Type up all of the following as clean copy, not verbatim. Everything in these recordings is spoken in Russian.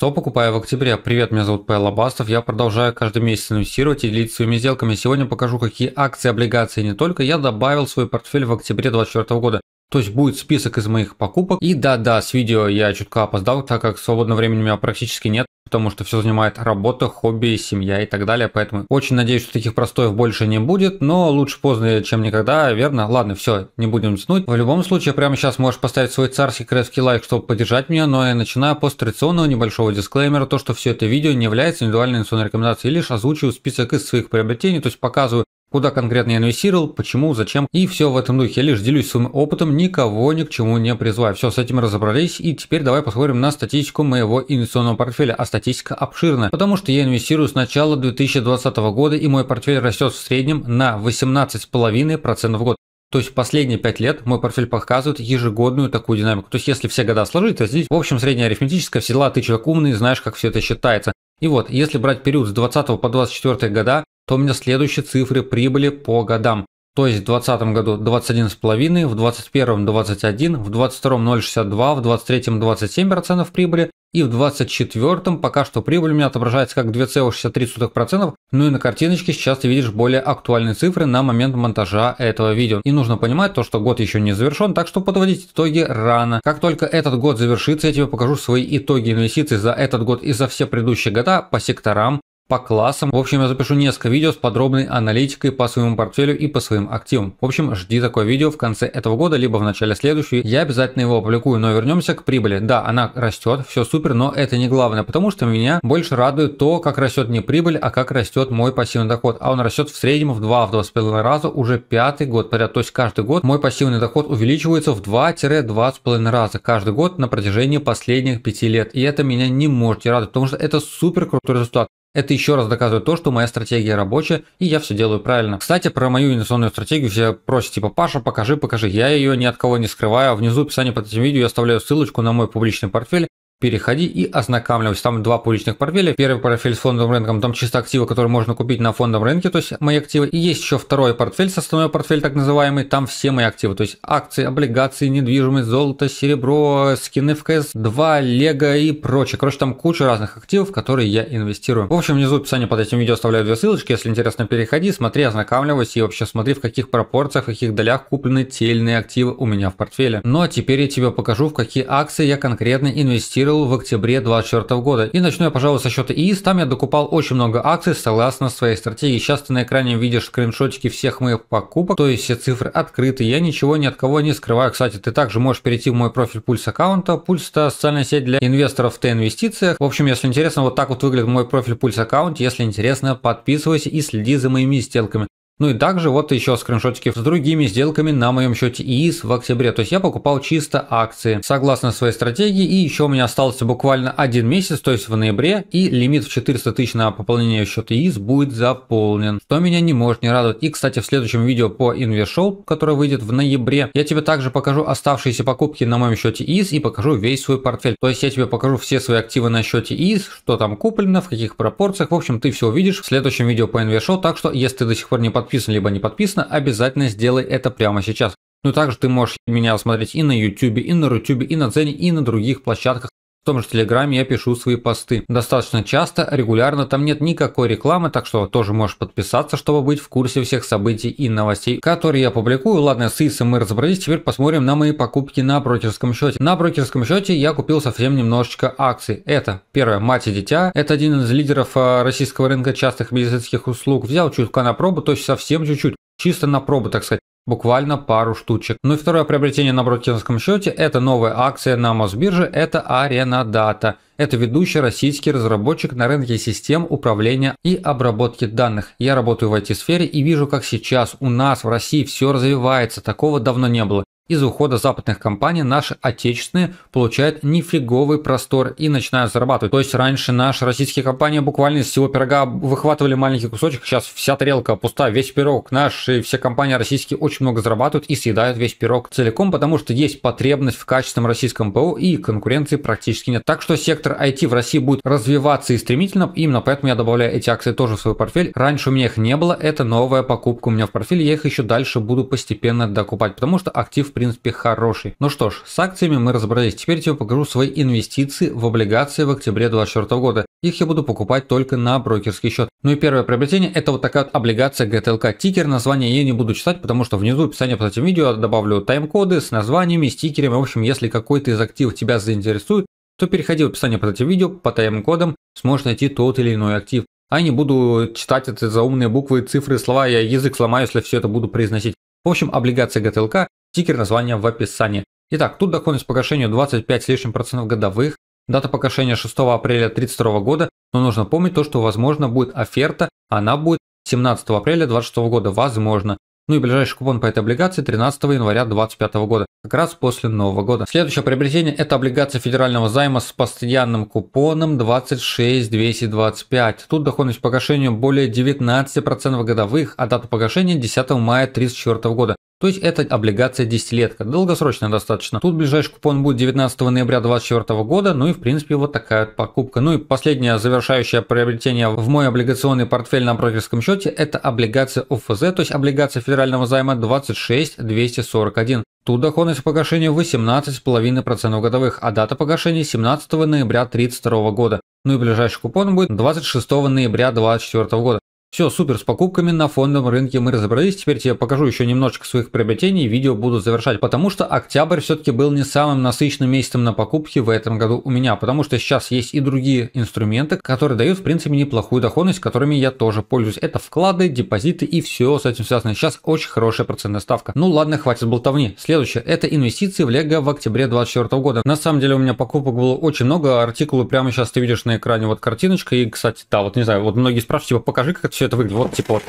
Что покупаю в октябре? Привет, меня зовут Павел Лобастов. Я продолжаю каждый месяц инвестировать и делиться своими сделками. Сегодня покажу, какие акции, облигации и не только я добавил в свой портфель в октябре 2024 года. То есть будет список из моих покупок. И да, с видео я чутка опоздал, так как свободного времени у меня практически нет, потому что все занимает работа, хобби, семья и так далее. Поэтому очень надеюсь, что таких простоев больше не будет, но лучше поздно, чем никогда, верно? Ладно, все, не будем тянуть. В любом случае, прямо сейчас можешь поставить свой царский крестовый лайк, чтобы поддержать меня, но я начинаю после традиционного небольшого дисклеймера, то, что все это видео не является индивидуальной инвестиционной рекомендацией, лишь озвучиваю список из своих приобретений, то есть показываю, куда конкретно я инвестировал, почему, зачем и все в этом духе. Я лишь делюсь своим опытом, никого ни к чему не призываю. Все, с этим разобрались, и теперь давай посмотрим на статистику моего инвестиционного портфеля. А статистика обширна, потому что я инвестирую с начала 2020 года, и мой портфель растет в среднем на 18,5% в год. То есть последние 5 лет мой портфель показывает ежегодную такую динамику. То есть если все года сложить, то здесь, в общем, средняя арифметическая, всегда ты человек умный, знаешь, как все это считается. И вот, если брать период с 20 по 24 года, то у меня следующие цифры прибыли по годам. То есть в 2020 году 21,5, в 2021 21, в 2022 0,62, в 2023 27% прибыли, и в 2024 пока что прибыль у меня отображается как 2,63%. Ну и на картиночке сейчас ты видишь более актуальные цифры на момент монтажа этого видео. И нужно понимать то, что год еще не завершен, так что подводить итоги рано. Как только этот год завершится, я тебе покажу свои итоги инвестиций за этот год и за все предыдущие года по секторам, по классам. В общем, я запишу несколько видео с подробной аналитикой по своему портфелю и по своим активам. В общем, жди такое видео в конце этого года, либо в начале следующего. Я обязательно его опубликую, но вернемся к прибыли. Да, она растет, все супер, но это не главное, потому что меня больше радует то, как растет не прибыль, а как растет мой пассивный доход. А он растет в среднем в 2-2,5 раза уже 5-й год подряд. То есть каждый год мой пассивный доход увеличивается в 2-2,5 раза каждый год на протяжении последних 5 лет. И это меня не может не радовать, потому что это супер крутой результат. Это еще раз доказывает то, что моя стратегия рабочая и я все делаю правильно. Кстати, про мою инвестиционную стратегию все просят, типа, Паша, покажи. Я ее ни от кого не скрываю. Внизу в описании под этим видео я оставляю ссылочку на мой публичный портфель. Переходи и ознакомляйся. Там 2 публичных портфеля. Первый портфель с фондовым рынком, там чисто активы, которые можно купить на фондовом рынке, то есть мои активы. И есть еще второй портфель, составной портфель так называемый, там все мои активы, то есть акции, облигации, недвижимость, золото, серебро, скины в CS2, LEGO и прочее. Короче, там куча разных активов, в которые я инвестирую. В общем, внизу в описании под этим видео оставляю 2 ссылочки. Если интересно, переходи, смотри, ознакомливайся и вообще смотри, в каких пропорциях, в каких долях куплены те или иные активы у меня в портфеле. Ну а теперь я тебе покажу, в какие акции я конкретно инвестирую в октябре 2024 года. И начну я, пожалуй, со счета ИИС. Там я докупал очень много акций согласно своей стратегии. Сейчас ты на экране видишь скриншотики всех моих покупок, то есть все цифры открыты. Я ничего ни от кого не скрываю. Кстати, ты также можешь перейти в мой профиль Пульс аккаунта. Пульс — это социальная сеть для инвесторов в Т-инвестициях. В общем, если интересно, вот так вот выглядит мой профиль Пульс аккаунт. Если интересно, подписывайся и следи за моими сделками. Ну и также вот еще скриншотики с другими сделками на моем счете ИИС в октябре. То есть я покупал чисто акции согласно своей стратегии. И еще у меня остался буквально 1 месяц, то есть в ноябре. И лимит в 400 тысяч на пополнение счета ИИС будет заполнен. Что меня не может не радовать. И, кстати, в следующем видео по Инвест-Шоу, которое выйдет в ноябре, я тебе также покажу оставшиеся покупки на моем счете ИИС и покажу весь свой портфель. То есть я тебе покажу все свои активы на счете ИИС, что там куплено, в каких пропорциях. В общем, ты все увидишь в следующем видео по Инвест-Шоу. Так что, если ты до сих пор не подписан, либо не подписано, обязательно сделай это прямо сейчас. Ну также ты можешь меня смотреть и на Ютубе, и на Рутубе, и на Дзене, и на других площадках. В том же Телеграме я пишу свои посты достаточно часто, регулярно, там нет никакой рекламы, так что тоже можешь подписаться, чтобы быть в курсе всех событий и новостей, которые я публикую. Ладно, с ИИСом мы разобрались, теперь посмотрим на мои покупки на брокерском счете. На брокерском счете я купил совсем немножечко акций. Это первое — «Мать и дитя». Это один из лидеров российского рынка частных медицинских услуг. Взял чутка на пробу, то есть совсем чуть-чуть, чисто на пробу, так сказать. Буквально пару штучек. Ну и второе приобретение на брокерском счете — это новая акция на Мосбирже, это Arena Data. Это ведущий российский разработчик на рынке систем управления и обработки данных. Я работаю в IT-сфере и вижу, как сейчас у нас в России все развивается, такого давно не было. Из-за ухода западных компаний наши отечественные получают нифиговый простор и начинают зарабатывать. То есть раньше наши российские компании буквально из всего пирога выхватывали маленький кусочек, сейчас вся тарелка пуста, весь пирог. Наши все компании российские очень много зарабатывают и съедают весь пирог целиком, потому что есть потребность в качественном российском ПО и конкуренции практически нет. Так что сектор IT в России будет развиваться и стремительно, именно поэтому я добавляю эти акции тоже в свой портфель. Раньше у меня их не было, это новая покупка у меня в портфеле, я их еще дальше буду постепенно докупать, потому что актив принципе хороший. Ну что ж, с акциями мы разобрались. Теперь я покажу свои инвестиции в облигации в октябре 2024 года. Их я буду покупать только на брокерский счет. Ну и первое приобретение — это вот такая вот облигация GTLK. Тикер, название я не буду читать, потому что внизу в описании под этим видео я добавлю тайм-коды с названиями, стикерами. В общем, если какой-то из активов тебя заинтересует, то переходи в описание под этим видео, по тайм-кодам сможешь найти тот или иной актив. А я не буду читать эти заумные буквы, цифры, слова, я язык сломаю, если все это буду произносить. В общем, облигация GTLK, тикер, название в описании. Итак, тут доходность по гашению 25 с лишним процентов годовых, дата погашения 6 апреля 1932 года, но нужно помнить то, что возможно будет оферта, она будет 17 апреля 2026 года, возможно. Ну и ближайший купон по этой облигации 13 января 2025 года, как раз после Нового года. Следующее приобретение — это облигация федерального займа с постоянным купоном 26225. Тут доходность по погашению более 19% годовых, а дата погашения 10 мая 1934 года. То есть это облигация десятилетка, долгосрочная достаточно. Тут ближайший купон будет 19 ноября 2024 года, ну и в принципе вот такая вот покупка. Ну и последнее завершающее приобретение в мой облигационный портфель на брокерском счете — это облигация ОФЗ, то есть облигация федерального займа 26241. Тут доходность по погашению 18,5% годовых, а дата погашения 17 ноября 1932 года. Ну и ближайший купон будет 26 ноября 2024 года. Все, супер, с покупками на фондовом рынке мы разобрались, теперь я покажу еще немножечко своих приобретений, видео буду завершать, потому что октябрь все-таки был не самым насыщенным месяцем на покупки в этом году у меня, потому что сейчас есть и другие инструменты, которые дают в принципе неплохую доходность, которыми я тоже пользуюсь, это вклады, депозиты и все с этим связано, сейчас очень хорошая процентная ставка. Ну ладно, хватит болтовни, следующее — это инвестиции в LEGO в октябре 2024 года. На самом деле у меня покупок было очень много, артикулы прямо сейчас ты видишь на экране, вот картиночка, и кстати, да, вот не знаю, вот многие спрашивают, типа покажи, как это все это выглядит, вот типа вот,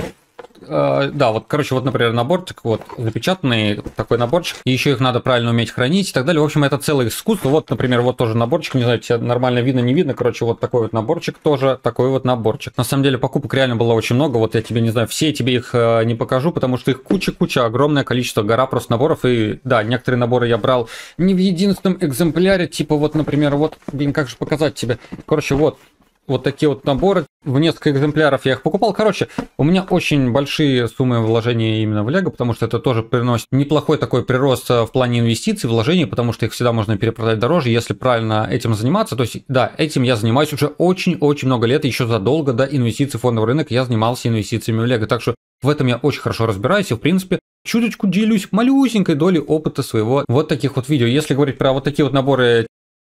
да, вот, короче, вот, например, наборчик, вот, запечатанный такой наборчик, и еще их надо правильно уметь хранить и так далее, в общем, это целое искусство, вот, например, вот тоже наборчик, не знаю, тебе нормально видно, не видно, короче, вот такой вот наборчик, тоже такой вот наборчик, на самом деле, покупок реально было очень много, вот я тебе, не знаю, все тебе их не покажу, потому что их куча-куча, огромное количество, гора просто наборов, и, да, некоторые наборы я брал не в единственном экземпляре, типа, вот, например, вот, блин, как же показать тебе, короче, вот, вот такие вот наборы, в несколько экземпляров я их покупал. Короче, у меня очень большие суммы вложений именно в LEGO, потому что это тоже приносит неплохой такой прирост в плане инвестиций, вложений, потому что их всегда можно перепродать дороже, если правильно этим заниматься. То есть, да, этим я занимаюсь уже очень-очень много лет, еще задолго до инвестиций в фондовый рынок я занимался инвестициями в LEGO. Так что в этом я очень хорошо разбираюсь и, в принципе, чуточку делюсь малюсенькой долей опыта своего вот таких вот видео. Если говорить про вот такие вот наборы,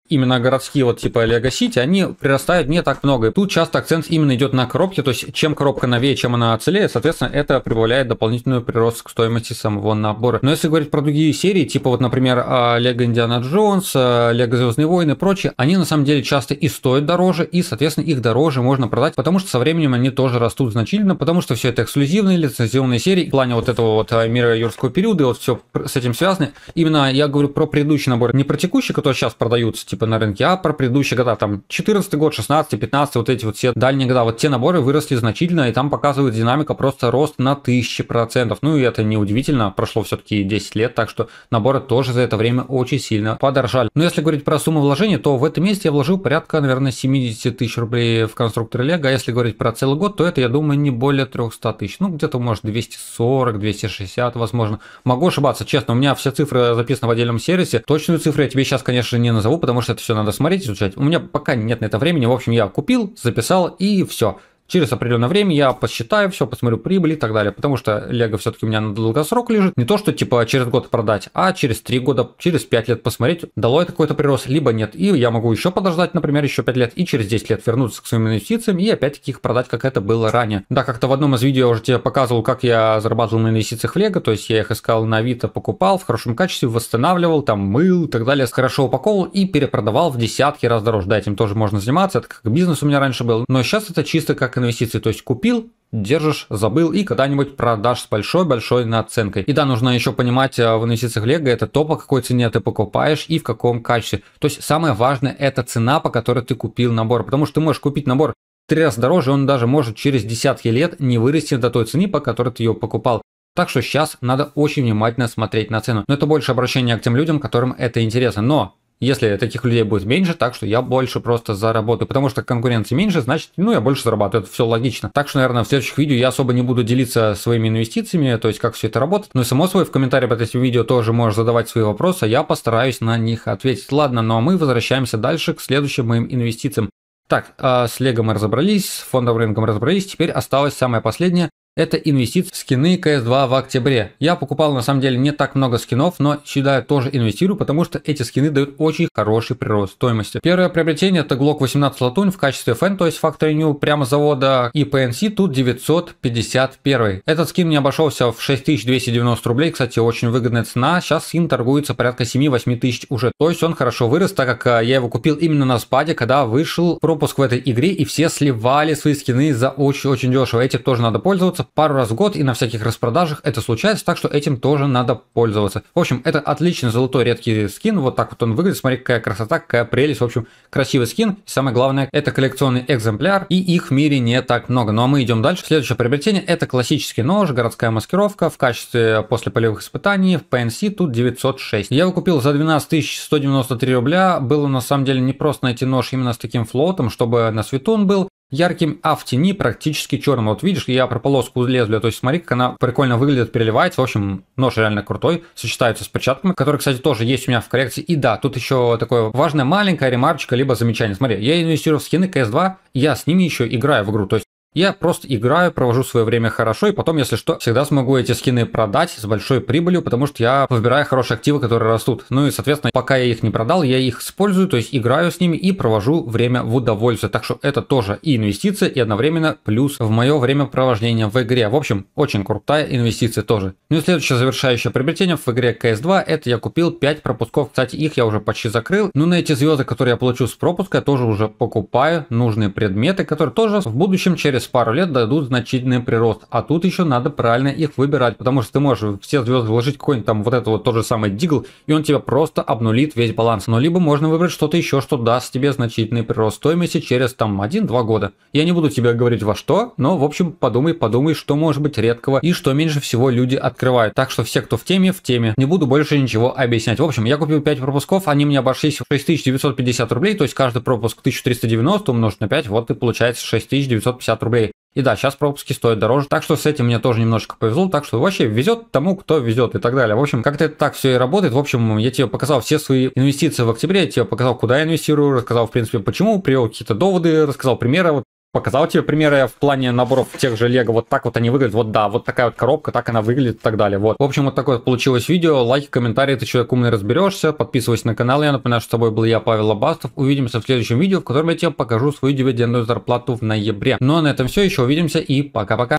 именно городские вот типа LEGO City, они прирастают не так много. И тут часто акцент именно идет на коробке, то есть чем коробка новее, чем она целее, соответственно, это прибавляет дополнительную прирост к стоимости самого набора. Но если говорить про другие серии, типа вот, например, LEGO Indiana Jones, LEGO Звездные войны и прочее, они на самом деле часто и стоят дороже, и, соответственно, их дороже можно продать, потому что со временем они тоже растут значительно, потому что все это эксклюзивные, лицензионные серии, в плане вот этого вот мира юрского периода, и вот все с этим связано. Именно я говорю про предыдущий набор, не про текущий, который сейчас продаются, типа на рынке, а про предыдущие года, там 14 год, 16, 15, вот эти вот все дальние года, вот те наборы выросли значительно, и там показывает динамика просто рост на 1000%. Ну и это не удивительно, прошло все-таки 10 лет, так что наборы тоже за это время очень сильно подорожали. Но если говорить про сумму вложений, то в этом месте я вложил порядка, наверное, 70 тысяч рублей в конструктор LEGO, а если говорить про целый год, то это, я думаю, не более 300 тысяч, ну где-то может 240, 260, возможно. Могу ошибаться, честно, у меня все цифры записаны в отдельном сервисе, точную цифру я тебе сейчас, конечно, не назову, потому что это все надо смотреть, изучать. У меня пока нет на это времени. В общем, я купил, записал и все. Через определенное время я посчитаю все, посмотрю прибыль и так далее. Потому что LEGO все-таки у меня на долгосрок лежит. Не то, что типа через год продать, а через 3 года, через 5 лет посмотреть, дало это какой-то прирост, либо нет. И я могу еще подождать, например, еще 5 лет и через 10 лет вернуться к своим инвестициям и опять-таки их продать, как это было ранее. Да, как-то в одном из видео я уже тебе показывал, как я зарабатывал на инвестициях в LEGO. То есть я их искал на Авито, покупал в хорошем качестве, восстанавливал, там мыл и так далее, хорошо упаковывал и перепродавал в десятки раз дороже. Да, этим тоже можно заниматься, это как бизнес у меня раньше был. Но сейчас это чисто как инвестиции, то есть купил, держишь, забыл и когда-нибудь продашь с большой-большой наценкой. И да, нужно еще понимать в инвестициях LEGO это то, по какой цене ты покупаешь и в каком качестве. То есть самое важное — это цена, по которой ты купил набор, потому что ты можешь купить набор 3 раз дороже, он даже может через десятки лет не вырасти до той цены, по которой ты ее покупал. Так что сейчас надо очень внимательно смотреть на цену. Но это больше обращение к тем людям, которым это интересно. Но Если таких людей будет меньше, так что я больше просто заработаю. Потому что конкуренции меньше, значит, ну, я больше зарабатываю. Это все логично. Так что, наверное, в следующих видео я особо не буду делиться своими инвестициями, то есть как все это работает. Но, само собой, в комментариях под этим видео тоже можешь задавать свои вопросы, я постараюсь на них ответить. Ладно, ну а мы возвращаемся дальше к следующим моим инвестициям. Так, с Лего мы разобрались, с фондовым рынком разобрались, теперь осталось самое последнее. Это инвестиции в скины CS2 в октябре. Я покупал на самом деле не так много скинов, но сюда я тоже инвестирую, потому что эти скины дают очень хороший прирост стоимости. Первое приобретение это Glock 18 латунь в качестве FN, то есть Factory New, прямо с завода, и PNC тут 951. Этот скин мне обошелся в 6290 рублей, кстати, очень выгодная цена. Сейчас скин торгуется порядка 7-8 тысяч уже, то есть он хорошо вырос, так как я его купил именно на спаде, когда вышел пропуск в этой игре, и все сливали свои скины за очень-очень дешево. Этим тоже надо пользоваться. Пару раз в год и на всяких распродажах это случается, так что этим тоже надо пользоваться. В общем, это отличный золотой редкий скин, вот так вот он выглядит, смотри, какая красота, какая прелесть, в общем, красивый скин. И самое главное, это коллекционный экземпляр, и их в мире не так много. Ну а мы идем дальше. Следующее приобретение это классический нож, городская маскировка в качестве после полевых испытаний в PNC, тут 906. Я его купил за 12193 рубля, было на самом деле непросто найти нож именно с таким флотом, чтобы на свету он был ярким, а в тени практически черным. Вот видишь, я про полоску лезвия, то есть смотри, как она прикольно выглядит, переливается. В общем, нож реально крутой, сочетается с перчатками, которые, кстати, тоже есть у меня в коррекции. И да, тут еще такое важное маленькая ремарочка, либо замечание. Смотри, я инвестирую в скины CS2, я с ними еще играю в игру, то есть я просто играю, провожу свое время хорошо, и потом, если что, всегда смогу эти скины продать с большой прибылью, потому что я выбираю хорошие активы, которые растут. Ну и, соответственно, пока я их не продал, я их использую, то есть играю с ними и провожу время в удовольствие. Так что это тоже и инвестиция, и одновременно плюс в мое времяпровождение в игре. В общем, очень крутая инвестиция тоже. Ну и следующее завершающее приобретение в игре CS2, это я купил 5 пропусков, кстати, их я уже почти закрыл. Но на эти звезды, которые я получу с пропуска, я тоже уже покупаю нужные предметы, которые тоже в будущем через пару лет дадут значительный прирост, а тут еще надо правильно их выбирать, потому что ты можешь все звезды вложить какой-нибудь там вот это вот тот же самый дигл, и он тебя просто обнулит весь баланс, но либо можно выбрать что-то еще, что даст тебе значительный прирост стоимости через там 1-2 года. Я не буду тебе говорить во что, но в общем подумай, что может быть редкого и что меньше всего люди открывают, так что все, кто в теме, не буду больше ничего объяснять. В общем, я купил 5 пропусков, они мне обошлись в 6950 рублей, то есть каждый пропуск 1390 умножить на 5, вот и получается 6950 рублей. И да, сейчас пропуски стоят дороже, так что с этим мне тоже немножко повезло, так что вообще везет тому, кто везет и так далее. В общем, как-то это так все и работает. В общем, я тебе показал все свои инвестиции в октябре, я тебе показал, куда я инвестирую, рассказал, в принципе, почему, привел какие-то доводы, рассказал примеры, вот. Показал тебе примеры в плане наборов тех же Лего, вот так вот они выглядят, вот да, вот такая вот коробка, так она выглядит и так далее, вот. В общем, вот такое вот получилось видео, лайки, комментарии, ты человек умный, разберешься, подписывайся на канал, я напоминаю, что с тобой был я, Павел Лобастов, увидимся в следующем видео, в котором я тебе покажу свою дивидендную зарплату в ноябре. Ну а на этом все, еще увидимся и пока-пока.